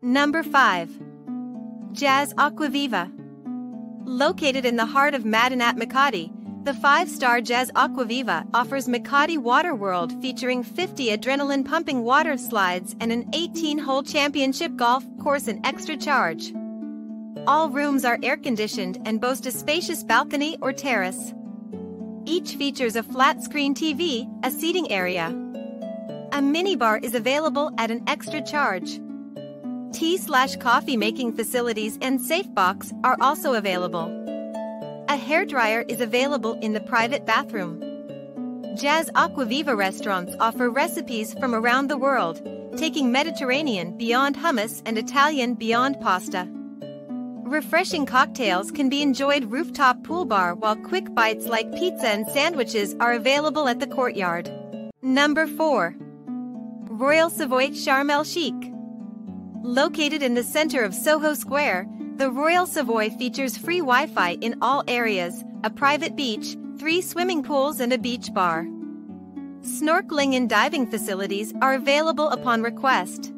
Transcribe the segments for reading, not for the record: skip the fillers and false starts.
Number 5. Jaz Aquaviva. Located in the heart of Madinat Makati, the 5-star Jaz Aquaviva offers Makati Waterworld featuring 50 adrenaline-pumping water slides and an 18-hole championship golf course at extra charge. All rooms are air-conditioned and boast a spacious balcony or terrace. Each features a flat-screen TV, a seating area. A minibar is available at an extra charge. Tea/coffee making facilities and safe box are also available. A hairdryer is available in the private bathroom. Jaz Aquaviva restaurants offer recipes from around the world, taking Mediterranean beyond hummus and Italian beyond pasta. Refreshing cocktails can be enjoyed rooftop pool bar, while quick bites like pizza and sandwiches are available at the courtyard. Number 4. Royal Savoy Sharm El Sheikh. Located in the center of Soho Square, the Royal Savoy features free Wi-Fi in all areas, a private beach, 3 swimming pools and a beach bar. Snorkeling and diving facilities are available upon request.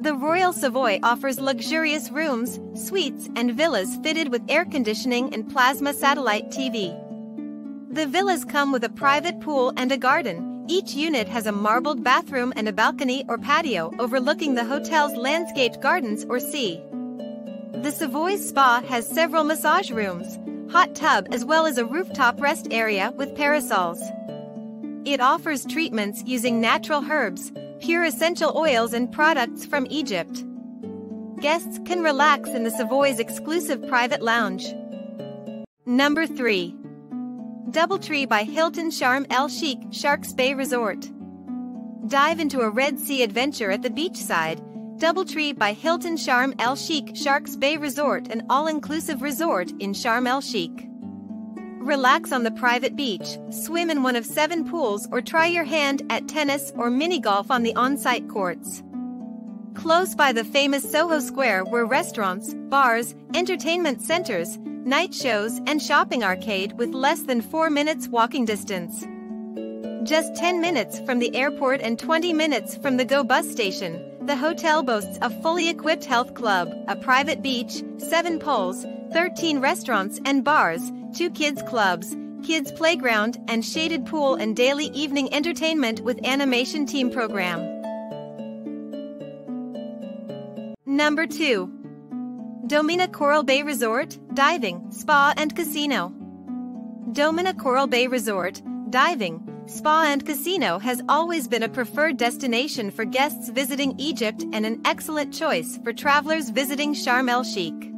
The Royal Savoy offers luxurious rooms, suites and villas fitted with air conditioning and plasma satellite TV. The villas come with a private pool and a garden. Each unit has a marbled bathroom and a balcony or patio overlooking the hotel's landscaped gardens or sea. The Savoy's spa has several massage rooms, hot tub as well as a rooftop rest area with parasols. It offers treatments using natural herbs, pure essential oils and products from Egypt. Guests can relax in the Savoy's exclusive private lounge. Number 3. DoubleTree by Hilton Sharm El Sheikh Sharks Bay Resort. Dive into a Red Sea adventure at the beachside. DoubleTree by Hilton Sharm El Sheikh Sharks Bay Resort, an all-inclusive resort in Sharm El Sheikh. Relax on the private beach, swim in one of 7 pools or try your hand at tennis or mini-golf on the on-site courts. Close by the famous Soho Square were restaurants, bars, entertainment centers, night shows and shopping arcade with less than 4 minutes walking distance. Just 10 minutes from the airport and 20 minutes from the GO bus station. The hotel boasts a fully equipped health club, a private beach, 7 pools, 13 restaurants and bars, 2 kids clubs, kids playground and shaded pool and daily evening entertainment with animation team program. Number 2. Domina Coral Bay Resort, Diving, Spa and Casino. Domina Coral Bay Resort, Diving, Spa and Casino has always been a preferred destination for guests visiting Egypt and an excellent choice for travelers visiting Sharm El Sheikh.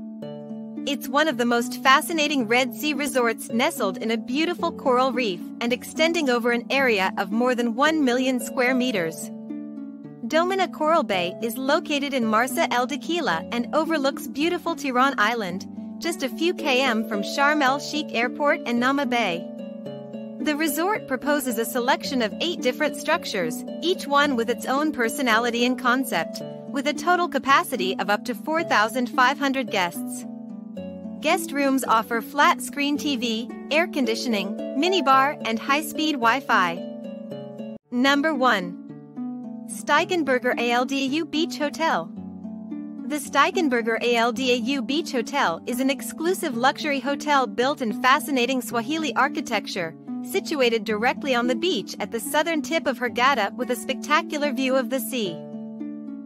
It's one of the most fascinating Red Sea resorts, nestled in a beautiful coral reef and extending over an area of more than 1 million square meters. Domina Coral Bay is located in Marsa El Dekila and overlooks beautiful Tiran Island, just a few km from Sharm El Sheikh Airport and Nama Bay. The resort proposes a selection of 8 different structures, each one with its own personality and concept, with a total capacity of up to 4,500 guests. Guest rooms offer flat-screen TV, air conditioning, minibar, and high-speed Wi-Fi. Number 1. Steigenberger ALDAU Beach Hotel. The Steigenberger ALDAU Beach Hotel is an exclusive luxury hotel built in fascinating Swahili architecture, situated directly on the beach at the southern tip of Hurghada with a spectacular view of the sea.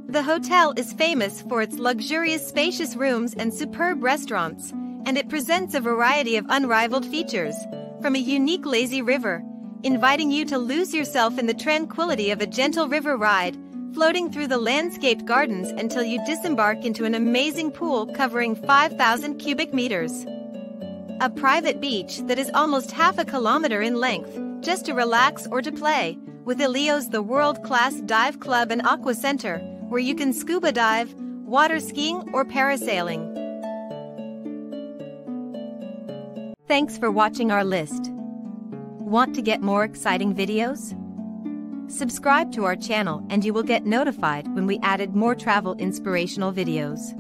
The hotel is famous for its luxurious spacious rooms and superb restaurants, and it presents a variety of unrivaled features, from a unique lazy river, inviting you to lose yourself in the tranquility of a gentle river ride, floating through the landscaped gardens until you disembark into an amazing pool covering 5,000 cubic meters. A private beach that is almost half a kilometer in length, just to relax or to play, with Elio's, the world-class dive club and aqua center, where you can scuba dive, water skiing or parasailing. Thanks for watching our list. Want to get more exciting videos? Subscribe to our channel and you will get notified when we added more travel inspirational videos.